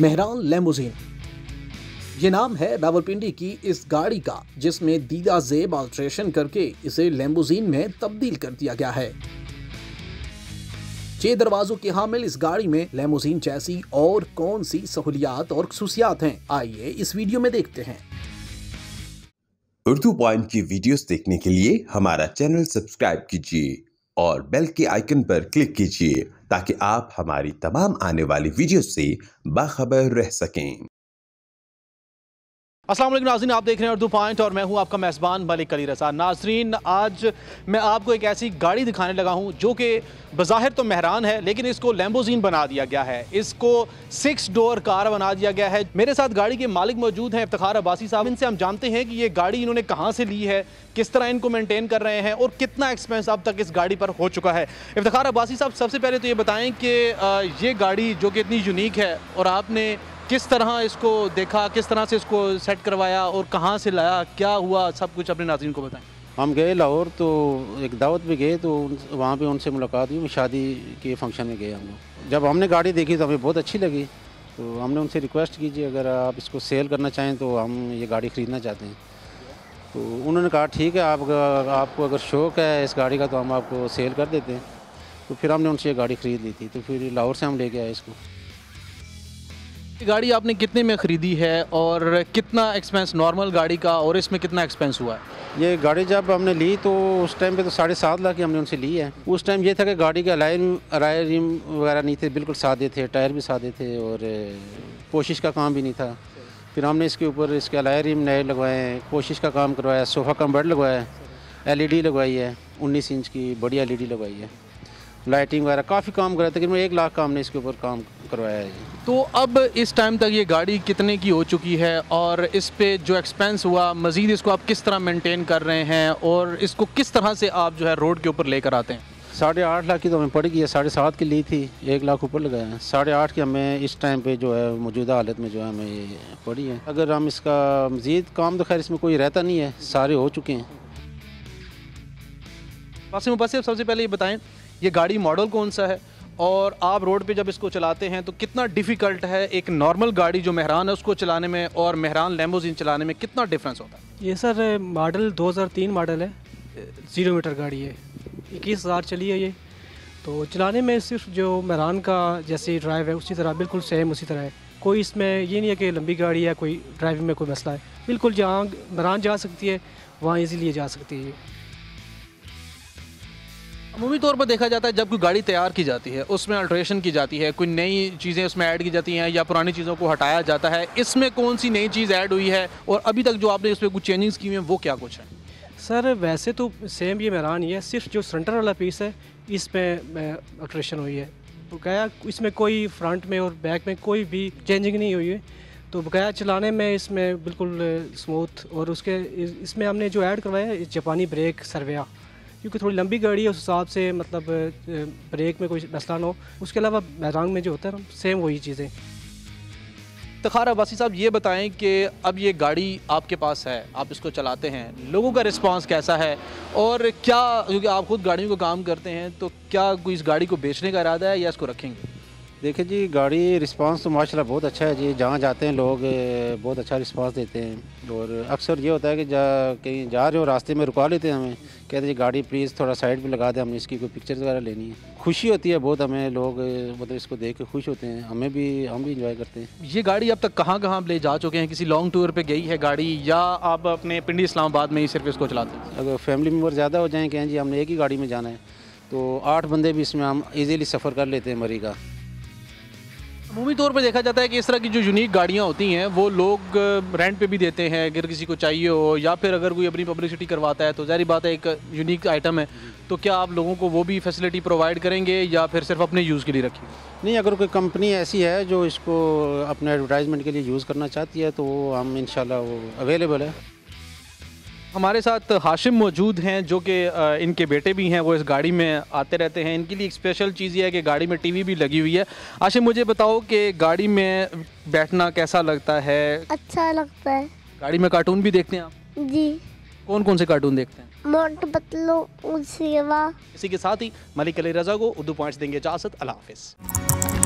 मेहरान लैम्बोजिन, ये नाम है रावलपिंडी की इस गाड़ी का जिसमें दीदा जेब अल्ट्रेशन करके इसे लैम्बोजिन में तब्दील कर दिया गया है। 6 दरवाजों की हामिल इस गाड़ी में लैम्बोजिन जैसी और कौन सी सहूलियात और खसूसियात हैं, आइए इस वीडियो में देखते हैं। उर्दू पॉइंट की वीडियोस देखने के लिए हमारा चैनल सब्सक्राइब कीजिए और बेल के आइकन पर क्लिक कीजिए ताकि आप हमारी तमाम आने वाली वीडियो से बाखबर रह सकें। अस्सलाम वालेकुम नाज़रीन, आप देख रहे हैं उर्दू पॉइंट और मैं हूं आपका मेज़बान मलिक अली रज़ा। नाज़रीन, आज मैं आपको एक ऐसी गाड़ी दिखाने लगा हूं जो कि बज़ाहिर तो मेहरान है लेकिन इसको लैम्बोजिन बना दिया गया है, इसको 6 डोर कार बना दिया गया है। मेरे साथ गाड़ी के मालिक मौजूद हैं इफ्तिखार अब्बासी साहब। इनसे हम जानते हैं कि ये गाड़ी इन्होंने कहाँ से ली है, किस तरह इनको मेनटेन कर रहे हैं और कितना एक्सपेंस अब तक इस गाड़ी पर हो चुका है। इफ्तिखार अब्बासी साहब, सबसे पहले तो ये बताएँ कि ये गाड़ी जो कि इतनी यूनिक है और आपने किस तरह इसको देखा, किस तरह से इसको सेट करवाया और कहां से लाया, क्या हुआ, सब कुछ अपने नाज़रीन को बताएं। हम गए लाहौर तो एक दावत में गए तो वहां पे उनसे मुलाकात हुई, शादी के फंक्शन में गए हम लोग। जब हमने गाड़ी देखी तो हमें बहुत अच्छी लगी तो हमने उनसे रिक्वेस्ट की जी अगर आप इसको सेल करना चाहें तो हम ये गाड़ी ख़रीदना चाहते हैं। तो उन्होंने कहा ठीक है, आपको अगर शौक़ है इस गाड़ी का तो हम आपको सेल कर देते हैं। तो फिर हमने उनसे ये गाड़ी ख़रीद ली थी, तो फिर लाहौर से हम लेके आए इसको। गाड़ी आपने कितने में ख़रीदी है और कितना एक्सपेंस नॉर्मल गाड़ी का और इसमें कितना एक्सपेंस हुआ है? ये गाड़ी जब हमने ली तो उस टाइम पे तो 7.5 लाख की हमने उनसे ली है। उस टाइम ये था कि गाड़ी के अलाय रिम वगैरह नहीं थे, बिल्कुल सादे थे, टायर भी सादे थे और पोशिश का काम भी नहीं था। फिर हमने इसके ऊपर इसके अलाय रिम नए लगवाए, पोशिश का काम करवाया, सोफ़ा कम बेड लगवाया, LED लगवाई है, 19 इंच की बड़ी LED लगवाई है, लाइटिंग वगैरह काफ़ी काम कराया, तकरीबन 1 लाख का हमने इसके ऊपर काम करवाया है। तो अब इस टाइम तक ये गाड़ी कितने की हो चुकी है और इस पे जो एक्सपेंस हुआ मज़ीद इसको आप किस तरह मेंटेन कर रहे हैं और इसको किस तरह से आप जो है रोड के ऊपर लेकर आते हैं? 8.5 लाख की तो हमें पड़ गई है, 7.5 की ली थी, 1 लाख ऊपर लगाया है। 8.5 की हमें इस टाइम पे जो है मौजूदा हालत में जो है हमें पड़ी है। अगर हम इसका मज़ीद काम, तो खैर इसमें कोई रहता नहीं है, सारे हो चुके हैं। बस सबसे पहले ये बताएँ ये गाड़ी मॉडल कौन सा है और आप रोड पे जब इसको चलाते हैं तो कितना डिफ़िकल्ट है एक नॉर्मल गाड़ी जो मेहरान है उसको चलाने में और मेहरान लैम्बोजिन चलाने में, कितना डिफरेंस होता है? ये सर मॉडल 2003 मॉडल है, 0 मीटर गाड़ी है, 21,000 चली है ये। तो चलाने में सिर्फ जो मेहरान का जैसे ड्राइव है उसी तरह बिल्कुल सेम उसी तरह है, कोई इसमें ये नहीं है कि लंबी गाड़ी है, कोई ड्राइविंग में कोई मसला है, बिल्कुल जहाँ मेहरान जा सकती है वहाँ ईज़िली जा सकती है। अमूमी तौर पर देखा जाता है जब कोई गाड़ी तैयार की जाती है उसमें अल्ट्रेशन की जाती है, कोई नई चीज़ें उसमें ऐड की जाती हैं या पुरानी चीज़ों को हटाया जाता है, इसमें कौन सी नई चीज़ ऐड हुई है और अभी तक जो आपने इसमें कुछ चेंजिंग्स की हुई हैं वो क्या कुछ है? सर वैसे तो सेम ये मेहरान ही है, सिर्फ जो सेंटर वाला पीस है इसमें अल्ट्रेशन हुई है, बकाया इसमें कोई फ्रंट में और बैक में कोई भी चेंजिंग नहीं हुई है। तो बकाया चलाने में इसमें बिल्कुल स्मूथ, और उसके इसमें हमने जो ऐड करवाया है जापानी ब्रेक सर्विया, क्योंकि थोड़ी लंबी गाड़ी है उस हिसाब से मतलब ब्रेक में कोई मसला ना हो। उसके अलावा मेहरान में जो होता है सेम वही चीज़ें। इफ्तिखार अब्बासी साहब, ये बताएं कि अब ये गाड़ी आपके पास है, आप इसको चलाते हैं, लोगों का रिस्पांस कैसा है और क्या, क्योंकि आप खुद गाड़ियों को काम करते हैं, तो क्या कोई इस गाड़ी को बेचने का इरादा है या इसको रखेंगे? देखिए जी, गाड़ी रिस्पांस तो माशाल्लाह बहुत अच्छा है जी, जहाँ जाते हैं लोग बहुत अच्छा रिस्पांस देते हैं। और अक्सर ये होता है कि कहीं जा रहे हो रास्ते में रुका लेते हैं, हमें कहते हैं जी गाड़ी प्लीज़ थोड़ा साइड पे लगा दें, हमें इसकी कोई पिक्चर वगैरह लेनी है। खुशी होती है बहुत, हमें लोग मतलब इसको देख के खुश होते हैं, हमें भी, हम भी इंजॉय करते हैं। ये गाड़ी अब तक कहाँ कहाँ ले जा चुके हैं, किसी लॉन्ग टूर पर गई है गाड़ी या आप अपने पिंडी इस्लामाबाद में ही सिर्फ इसको चलाते हैं? अगर फैमिली मेम्बर ज़्यादा हो जाएँ, कहें जी हमने एक ही गाड़ी में जाना है, तो 8 बंदे भी इसमें हम ईज़िली सफ़र कर लेते हैं। मरी का अमूमी तौर पर देखा जाता है कि इस तरह की जो यूनिक गाड़ियाँ होती हैं वो लोग रेंट पे भी देते हैं अगर किसी को चाहिए हो, या फिर अगर कोई अपनी पब्लिसिटी करवाता है तो जाहिर बात है एक यूनिक आइटम है। तो क्या आप लोगों को वो भी फैसिलिटी प्रोवाइड करेंगे या फिर सिर्फ अपने यूज़ के लिए रखेंगे? नहीं, अगर कोई कंपनी ऐसी है जो इसको अपने एडवर्टाइजमेंट के लिए यूज़ करना चाहती है तो हम इंशाल्लाह वो अवेलेबल है। हमारे साथ हाशिम मौजूद हैं जो कि इनके बेटे भी हैं, वो इस गाड़ी में आते रहते हैं। इनके लिए एक स्पेशल चीज़ ये है कि गाड़ी में टीवी भी लगी हुई है। हाशिम, मुझे बताओ कि गाड़ी में बैठना कैसा लगता है? अच्छा लगता है। गाड़ी में कार्टून भी देखते हैं आप? जी। कौन कौन से कार्टून देखते हैं? मोटू पतलू, उसी के साथ ही मलिक अली रजा को उर्दू पॉइंट देंगे इजाज़त। अल्लाह हाफ़िज़।